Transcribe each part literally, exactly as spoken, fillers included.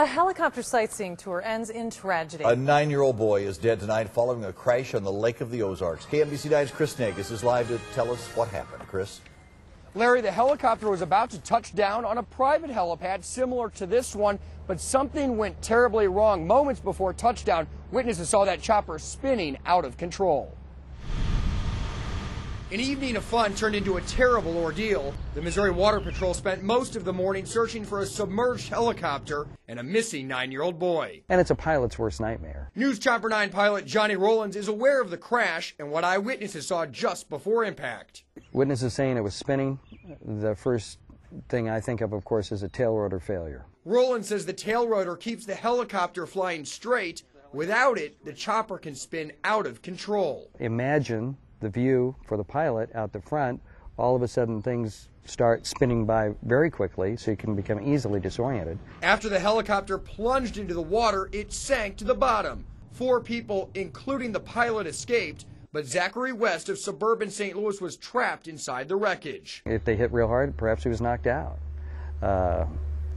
A helicopter sightseeing tour ends in tragedy. A nine-year-old boy is dead tonight following a crash on the Lake of the Ozarks. K M B C nine's Chris Negus is live to tell us what happened. Chris? Larry, the helicopter was about to touch down on a private helipad similar to this one, but something went terribly wrong. Moments before touchdown, witnesses saw that chopper spinning out of control. An evening of fun turned into a terrible ordeal. The Missouri Water Patrol spent most of the morning searching for a submerged helicopter and a missing nine-year-old boy. And it's a pilot's worst nightmare. News Chopper nine pilot Johnny Rollins is aware of the crash and what eyewitnesses saw just before impact. Witnesses saying it was spinning. The first thing I think of, of course, is a tail rotor failure. Rollins says the tail rotor keeps the helicopter flying straight. Without it, the chopper can spin out of control. Imagine the view for the pilot out the front, all of a sudden things start spinning by very quickly, so you can become easily disoriented. After the helicopter plunged into the water, it sank to the bottom. Four people, including the pilot, escaped, but Zachary West of suburban Saint Louis was trapped inside the wreckage. If they hit real hard, perhaps he was knocked out. Uh,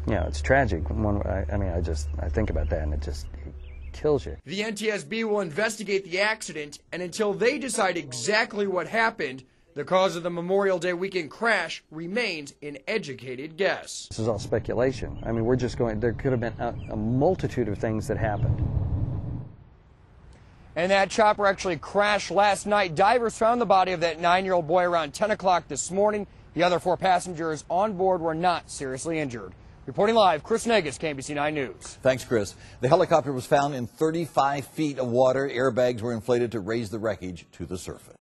you know, it's tragic. One, I, I mean, I just, I think about that and it just, it, kills you. The N T S B will investigate the accident, and until they decide exactly what happened, the cause of the Memorial Day weekend crash remains an educated guess. This is all speculation. I mean, we're just going, there could have been a, a multitude of things that happened. And that chopper actually crashed last night. Divers found the body of that nine-year-old boy around ten o'clock this morning. The other four passengers on board were not seriously injured. Reporting live, Chris Negus, K M B C nine News. Thanks, Chris. The helicopter was found in thirty-five feet of water. Airbags were inflated to raise the wreckage to the surface.